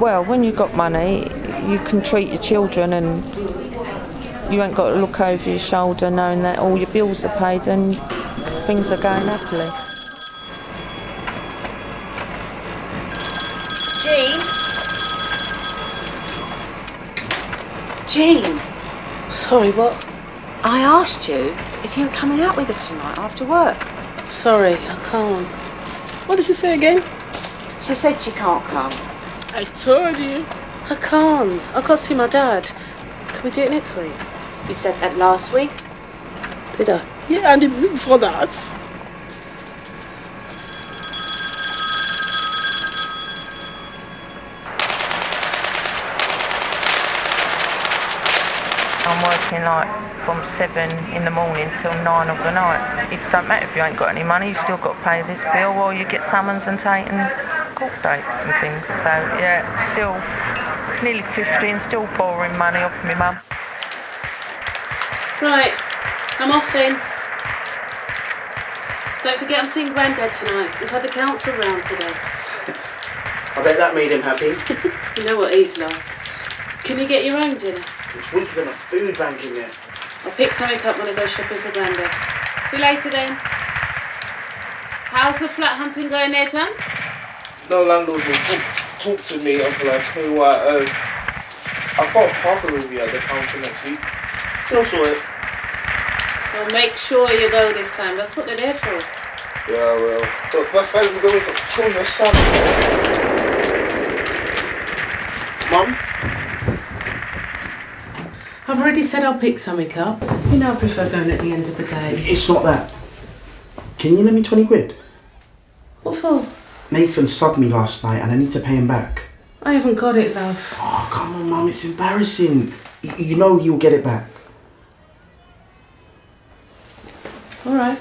well, when you've got money, you can treat your children and you ain't got to look over your shoulder knowing that all your bills are paid and things are going happily. Gene! Sorry, what? I asked you if you were coming out with us tonight after work. Sorry, I can't. What did she say again? She said she can't come. I told you. I can't. I can't see my dad. Can we do it next week? You said that last week. Did I? Yeah, and the week before that. I'm working like from 7 in the morning till 9 of the night. It don't matter if you ain't got any money, you still got to pay this bill or you get summons and taken court dates and things. So yeah, still nearly 50 and still borrowing money off my mum. Right, I'm off then. Don't forget I'm seeing Grandad tonight. He's had the council round today. I bet that made him happy. You know what he's like. Can you get your own dinner? It's weaker than a food bank in there. I'll pick something up when I go shopping for Grandad. See you later then. How's the flat hunting going, Nathan? No landlord will talk to me until I pay what I owe. I've got a parcel review at the counter next week. They'll sort it. Well, make sure you go this time. That's what they're there for. Yeah, well. But first time we're going to kill your son. Mum? I've already said I'll pick something up. You know I prefer going at the end of the day. It's not that. Can you lend me 20 quid? What for? Nathan subbed me last night and I need to pay him back. I haven't got it, love. Oh, come on, Mum, it's embarrassing. You know you'll get it back. All right.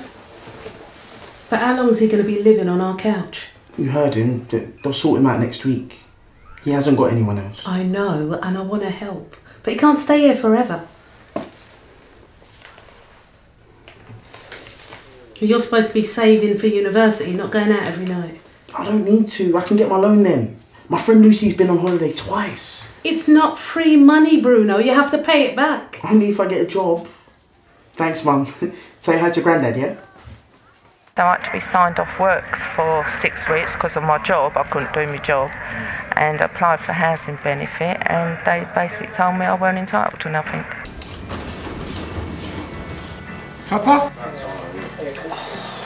But how long is he going to be living on our couch? You heard him. They'll sort him out next week. He hasn't got anyone else. I know, and I want to help. But he can't stay here forever. You're supposed to be saving for university, not going out every night. I don't need to. I can get my loan then. My friend Lucy's been on holiday twice. It's not free money, Bruno. You have to pay it back. Only if I get a job. Thanks, Mum. Say hi to Grandad, yeah? So I had to be signed off work for 6 weeks because of my job. I couldn't do my job and applied for housing benefit and they basically told me I weren't entitled to nothing. Papa? Oh,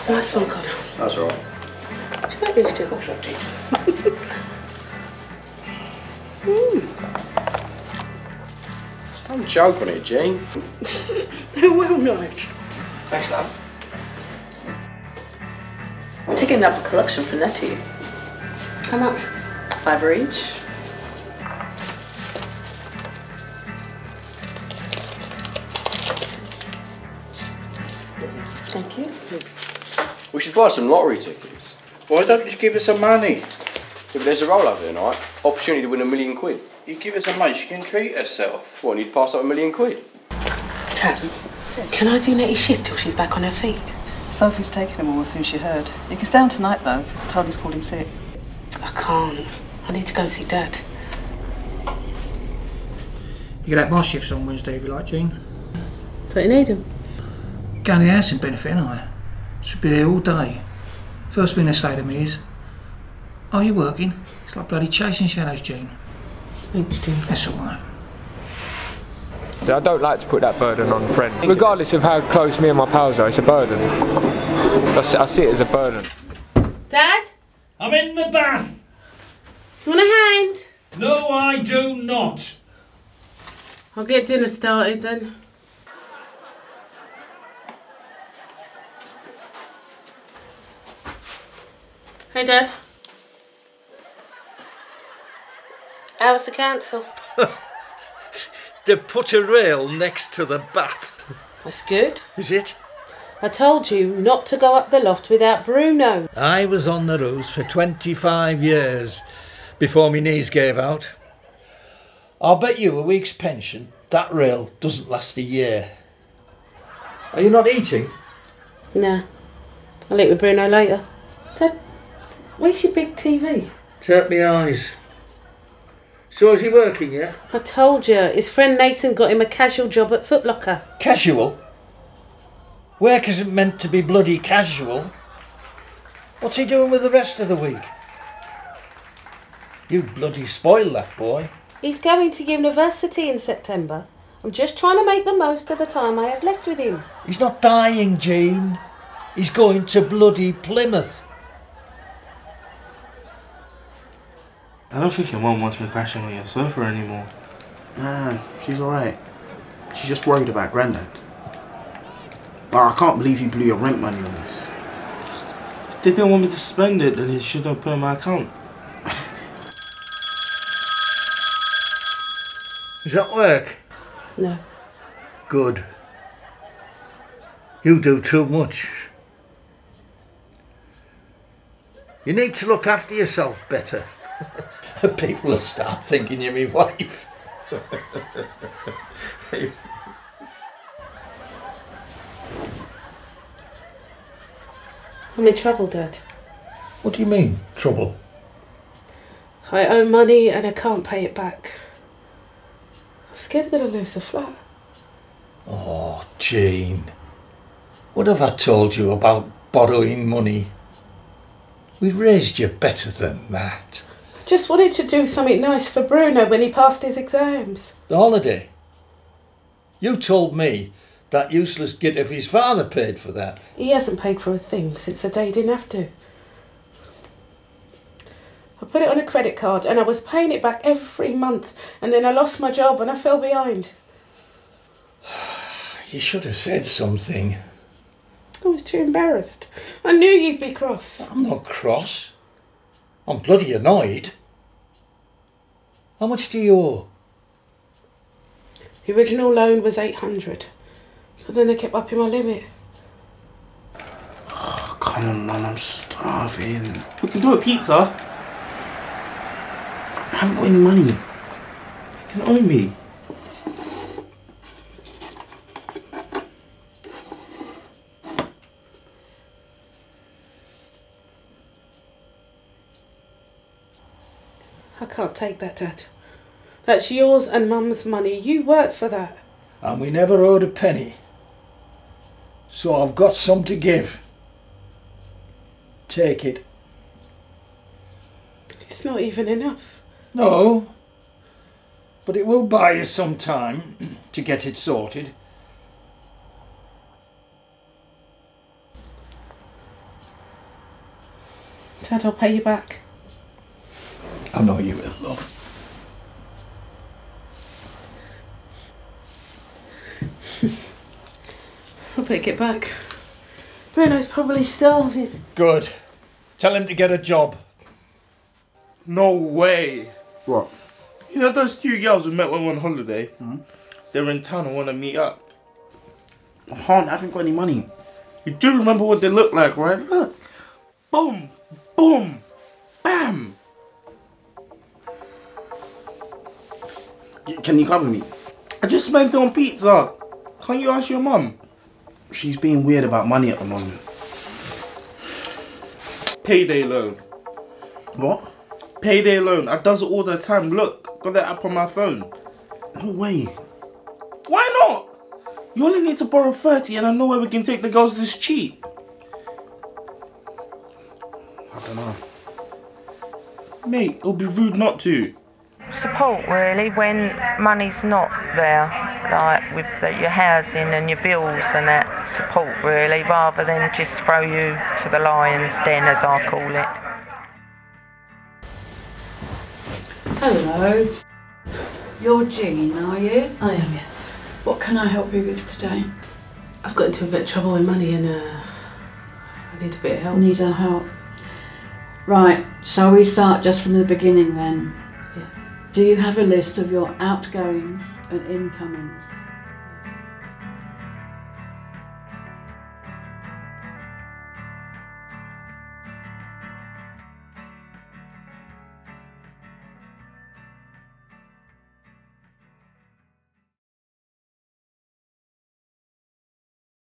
nice one, Connor. That's all right. What these two? Don't joke on it, Gene. They're well nice. Thanks, love. I'm taking up a collection for Nettie. How much? 5 each. Thank you. We should buy some lottery tickets. Why don't you give us some money? If there's a rollover tonight, opportunity to win £1 million quid. You give us a munch, you can treat herself. What, and you'd pass up £1 million quid? Tam, can I do Nettie's shift till she's back on her feet? Sophie's taken them all as soon as she heard. You can stay on tonight though, because Tony's called in sick. I can't. I need to go and see Dad. You can have my shifts on Wednesday if you like, Jean. Don't you need them? Going to the housing benefit, ain't I? Should be there all day. First thing they say to me is, "Are you working?" It's like bloody chasing shadows, Gene. Thanks, Gene. That's all right. I don't like to put that burden on friends. Regardless of how close me and my pals are, it's a burden. I see it as a burden. Dad? I'm in the bath. You want a hand? No, I do not. I'll get dinner started then. Hey, Dad. How's the council? They put a rail next to the bath. That's good. Is it? I told you not to go up the loft without Bruno. I was on the roofs for 25 years before my knees gave out. I'll bet you a week's pension that rail doesn't last a year. Are you not eating? No. I'll eat with Bruno later. Dad, where's your big TV? It's hurt me eyes. So is he working here? I told you, his friend Nathan got him a casual job at Foot Locker. Casual? Work isn't meant to be bloody casual. What's he doing with the rest of the week? You bloody spoil that boy. He's going to university in September. I'm just trying to make the most of the time I have left with him. He's not dying, Gene. He's going to bloody Plymouth. I don't think your mum wants me crashing on your sofa anymore. Nah, she's alright. She's just worried about Grandad. I can't believe you blew your rent money on us. If they didn't want me to spend it, then it should have put in my account. Does that work? No. Good. You do too much. You need to look after yourself better. People will start thinking you're my wife. I'm in trouble, Dad. What do you mean, trouble? I owe money and I can't pay it back. I'm scared I'm going to lose the flat. Oh, Gene. What have I told you about borrowing money? We raised you better than that. I just wanted to do something nice for Bruno when he passed his exams. The holiday? You told me that useless git of his father paid for that. He hasn't paid for a thing since the day he didn't have to. I put it on a credit card and I was paying it back every month, and then I lost my job and I fell behind. You should have said something. I was too embarrassed. I knew you'd be cross. I'm not cross. I'm bloody annoyed. How much do you owe? The original loan was 800, but then they kept upping my limit. Oh, come on, man, I'm starving. We can do a pizza. I haven't got any money. You can owe me. I can't take that, Dad. That's yours and Mum's money. You worked for that. And we never owed a penny. So I've got some to give. Take it. It's not even enough. No. But it will buy you some time to get it sorted. Dad, I'll pay you back. I know you will, love. I'll better get back. Bruno's probably starving. Good. Tell him to get a job. No way. What? You know those two girls we met when we were on holiday? Mm-hmm. They were in town and want to meet up. I can't. I haven't got any money. You do remember what they look like, right? Look. Boom. Boom. Bam. Can you cover me? I just spent it on pizza. Can't you ask your mum? She's being weird about money at the moment. Payday loan. What? Payday loan. I does it all the time. Look, got that app on my phone. No way. Why not? You only need to borrow 30 and I know where we can take the girls this cheap. I don't know. Mate, it'll be rude not to. Support really when money's not there, like with your housing and your bills and that. Support really, rather than just throw you to the lion's den, as I call it. Hello, you're Gene, are you? I am, yeah. What can I help you with today? I've got into a bit of trouble with money and I need a bit of help. Need our help. Right, shall we start just from the beginning then? Do you have a list of your outgoings and incomings?